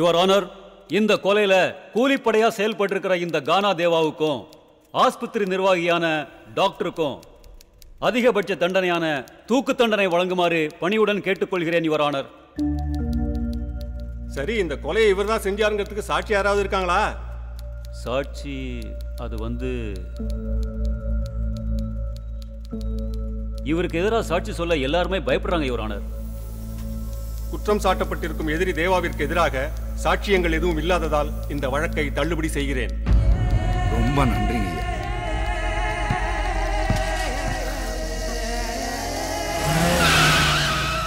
Your Honor, இந்த கொலையில கூலிப்படையா செயல்பட்டிருக்கிற இந்த கானா தேவாவுக்கும் ஆஸ்பத்திரி நிர்வாகியான டாக்டருக்கும் அதிகபட்ச தண்டனையான தூக்கு தண்டனை வழங்குமாறு பணியுடன் கேட்டுக்கொள்கிறேன் Your Honor. சரி, இந்த கொலையை இவர்தான் செஞ்சாருங்கிறதுக்கு சாட்சி யாராவது இருக்காங்களா? சாட்சி அது வந்து இவருக்கு எதிராக சாட்சி சொல்ல எல்லாருமே பயப்படுறாங்க Your Honor. குற்றம் சாட்டப்பட்டிருக்கும் எதிரி தேவாவிற்கு எதிராக சாட்சியங்கள் எதுவும் இல்லாததால் இந்த வழக்கை தள்ளுபடி செய்கிறேன். ரொம்ப நன்றி.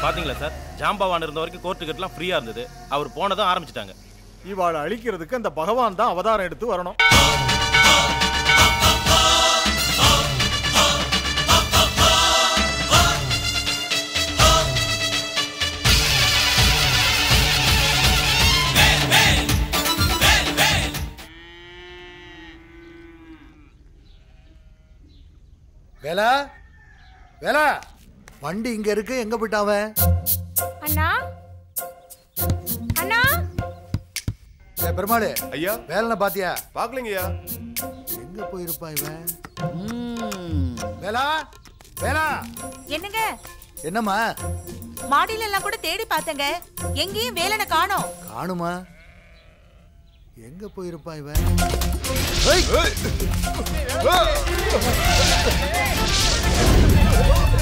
பாத்தீங்களா சார், ஜாம்பவான் இருந்த வரைக்கும் கோர்ட் டிக்கெட்லாம் ஃப்ரீயா இருந்தது. அவர் போனதும் ஆரம்பிச்சிட்டாங்க. இவாளை அழிக்கிறதுக்கு அந்த பகவான் தான் அவதாரம் எடுத்து வரணும். வேலா வேலா, வண்டி இங்க இருக்கு, எங்க போயிட்டாவன்? அண்ணா அண்ணா, ஏ பெருமாளே ஐயா, வேலனை பாத்தியா? பாக்கலங்கய்யா. எங்க போயிருப்பான் இவன்? வேலா வேலா, என்னங்க? என்னம்மா? மாடியில எல்லாம் கூட தேடி பார்த்தங்க, எங்கேயும் வேலனை காணோம். காணுமா? எங்க போயிருப்பான் இவன்?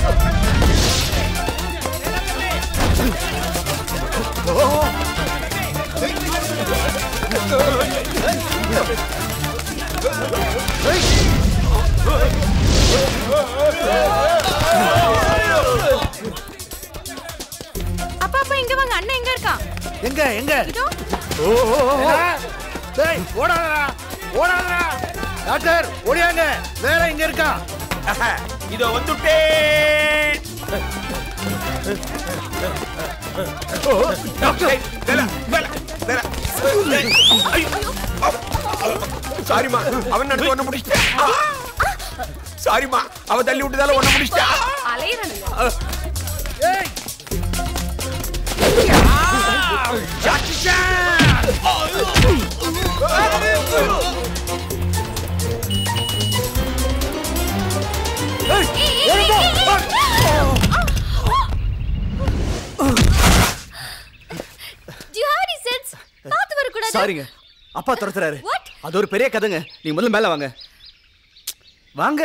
அப்பா அப்பா, இங்க வாங்க, அண்ணன் எங்க இருக்கான்? எங்க எங்க? டேய் ஓடாதடா ஓடாதடா! டாக்டர் ஓடியாங்க, வேற எங்க இருக்கான்? இதோ வந்துட்டே. டாக்டர் வேற வேற வேற, சாரிமா அவன் நடந்து ஒண்ணு முடிச்சிட்டான். சாரிமா அவன் தள்ளி விட்டதால ஒண்ணு முடிச்சிட்டான். அலையறானே. ஏய் ஜாக்கிச்சா! சாரிங்க, அப்பா துரத்துறாரு. அது ஒரு பெரிய கதைங்க, நீங்க முதல்ல மேல வாங்க. வாங்க.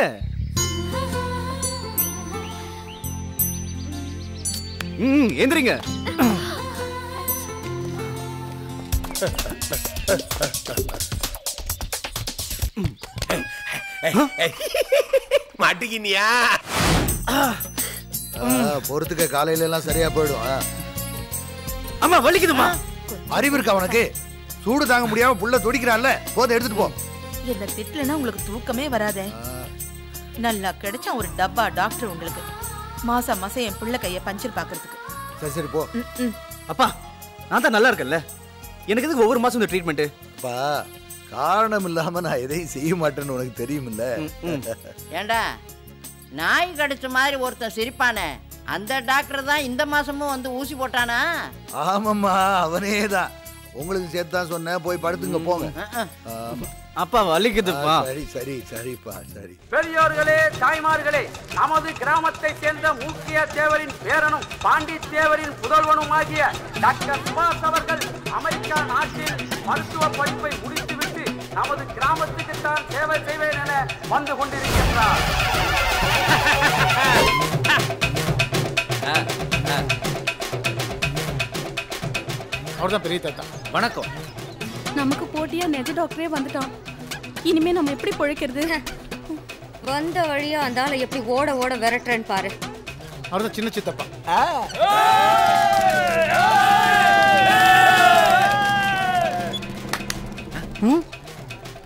எந்திரிங்க. மாட்டிக்கினியா? பொறுத்துக்க, காலையில எல்லாம் சரியா போயிடும். ஆமா வலிக்குதுமா? அறிவு இருக்கா உனக்கு? சூடு தாங்க முடியாம புள்ள துடிக்கிறான்ல, போதை எடுத்துட்டு போ. என்ன திட்டலன்னா உங்களுக்கு தூக்கமே வராதே. நல்லா கிடைச்சா ஒரு டப்பா டாக்டர் உங்களுக்கு. மாசம் மாசம் என் பிள்ளை கைய பஞ்சர் பாக்கிறதுக்கு. சரி சரி போ. அப்பா நான் தான் நல்லா இருக்கல்ல. எனக்கு எதுக்கு ஒவ்வொரு மாசம் இந்த ட்ரீட்மென்ட்? அப்பா காரணம் இல்லாம நான் எதையும் செய்ய மாட்டேன்னு உனக்கு தெரியும்ல. ஏண்டா நாய் கடிச்ச மாதிரி ஒருத்த சிரிப்பானே அந்த டாக்டர் தான் இந்த மாசமும் வந்து ஊசி போட்டானா? ஆமாம்மா அவனேதான். உங்களுக்கு சேர்த்தா சொன்னேன் போய் படுத்துங்க போங்க. அப்பா வலிக்குதுப்பா. சரி சரி சரிப்பா சரி. பெரியோர்களே தாய்மார்களே, நமது கிராமத்தை சேர்ந்த மூக்கிய தேவரின் பேரனும் பாண்டி தேவரின் புதல்வனும் ஆகிய டாக்டர் சுபாஷ் அவர்கள் அமெரிக்கா நாட்டில் மருத்துவ படிப்பை முடித்துவிட்டு நமது கிராமத்துக்கு தான் சேவை செய்வேன் என வந்து கொண்டிருக்கின்றார். அவர்தான் பெரிய தாத்தா. வணக்கம். நமக்கு போட்டியா நெஜ டாக்டரே வந்துட்டான். இனிமே நம்ம எப்படி பொழைக்கிறது? வந்த வழியா அந்தால எப்படி ஓட ஓட விரட்டுறேன்னு பாரு. அவர்தான் சின்ன சித்தப்பா.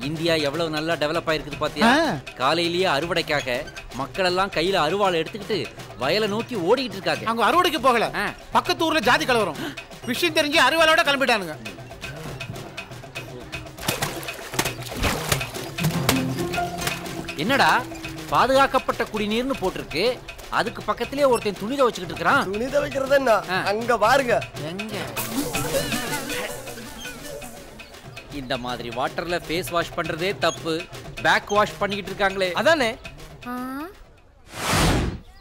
இந்தியா எவ்வளவு நல்லா டெவலப் ஆயிருக்குது பாத்தியா? காலையிலேயே அறுவடைக்காக மக்கள் எல்லாம் கையில அறுவாளை எடுத்துக்கிட்டு வயலை நோக்கி ஓடிக்கிட்டு இருக்காங்க. அங்க அறுவடைக்கு போகல, பக்கத்து ஊர்ல ஜாதி கலவரம் விஷயம் தெரிஞ்சு அறுவாளோட கிளம்பிட்டானுங்க. என்னடா பாதுகாக்கப்பட்ட குடிநீர்னு போட்டிருக்கு, அதுக்கு பக்கத்திலே ஒருத்தன் துணித வச்சுக்கிட்டு இருக்கான். துணித வைக்கிறது என்ன? அங்க பாருங்க. எங்க? இந்த மாதிரி வாட்டர்ல ஃபேஸ் வாஷ் பண்றதே தப்பு. பேக் வாஷ் பண்ணிக்கிட்டு இருக்காங்களே அதானே.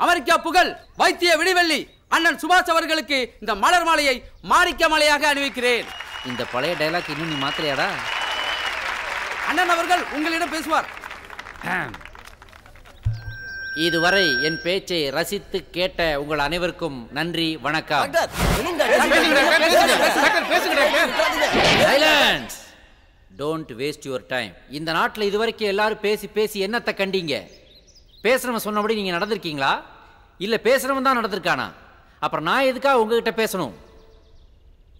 அமெரிக்கா புகழ் வைத்திய விடிவெள்ளி அண்ணன் சுபாஷ் அவர்களுக்கு இந்த மலர் மாலையை மாணிக்க மாலையாக அணிவிக்கிறேன். இந்த பழைய டயலாக் இன்னும் நீ மாத்தலையாடா? அண்ணன் அவர்கள் உங்களிடம் பேசுவார். இதுவரை என் பேச்சை ரசித்து கேட்ட உங்கள் அனைவருக்கும் நன்றி வணக்கம். Silence. Don't waste your time. இந்த நாட்டில் இதுவரைக்கும் எல்லாரும் பேசி பேசி என்னத்தை கண்டீங்க? பேசுறவன் சொன்னபடி நீங்க நடந்திருக்கீங்களா? இல்ல பேசுறவன் தான் நடந்திருக்கானா? அப்புறம் நான் எதுக்காக உங்ககிட்ட பேசணும்?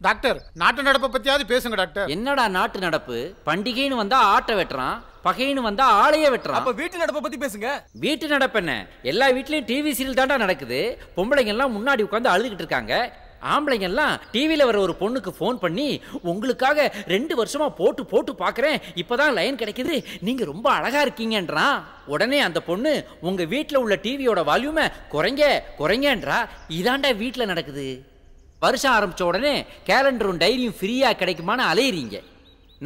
டாக்டர் நாட்டு நடப்பை பத்தியாவது பேசுங்க டாக்டர். என்னடா நாட்டு நடப்பு? பண்டிகைன்னு வந்தா ஆட்டை வெட்டுறான், பகைன்னு வந்தா ஆளையே வெட்டுறான். அப்ப வீட்டு நடப்பை பத்தி பேசுங்க. வீட்டு நடப்பு என்ன? எல்லா வீட்லயும் டிவி சீரியல் தாண்டா நடக்குது. பொம்பளைங்க எல்லாம் முன்னாடி உட்காந்து அழுதுகிட்டு இருக்காங்க. ஆம்பளைங்க எல்லாம் டிவியில வர ஒரு பொண்ணுக்கு போன் பண்ணி உங்களுக்காக 2 வருஷமா போட்டு போட்டு பாக்குறேன், இப்பதான் லைன் கிடைக்குது, நீங்க ரொம்ப அழகா இருக்கீங்கன்றான். உடனே அந்த பொண்ணு உங்க வீட்டுல உள்ள டிவியோட வால்யூமை குறைங்க குறைங்கன்றா. இதாண்டா வீட்டுல நடக்குது. வருஷம் ஆரம்பிச்ச உடனே கேலண்டரும் டைரியும் ஃப்ரீயா கிடைக்குமான்னு அலையிறீங்க.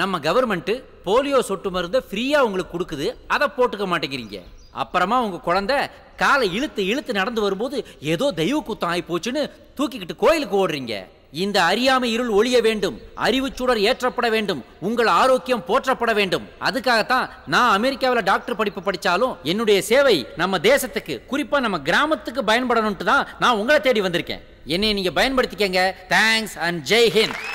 நம்ம கவர்மெண்ட்டு போலியோ சொட்டு மருந்தை ஃப்ரீயா உங்களுக்கு கொடுக்குது, அதை போட்டுக்க மாட்டேங்கிறீங்க. அப்புறமா உங்க குழந்தை காலை இழுத்து இழுத்து நடந்து வரும்போது ஏதோ தெய்வ குத்தம் ஆகி போச்சுன்னு தூக்கிக்கிட்டு கோயிலுக்கு ஓடுறீங்க. இந்த அறியாமை இருள் ஒளிய வேண்டும், அறிவு சுடர் ஏற்றப்பட வேண்டும், உங்கள் ஆரோக்கியம் போற்றப்பட வேண்டும். அதுக்காகத்தான் நான் அமெரிக்காவில் டாக்டர் படிப்பு படித்தாலும் என்னுடைய சேவை நம்ம தேசத்துக்கு, குறிப்பா நம்ம கிராமத்துக்கு பயன்படணும்ட்டு தான் நான் உங்களை தேடி வந்திருக்கேன். என்னை நீங்க பயன்படுத்திக்கங்க. Thanks and Jai Hind.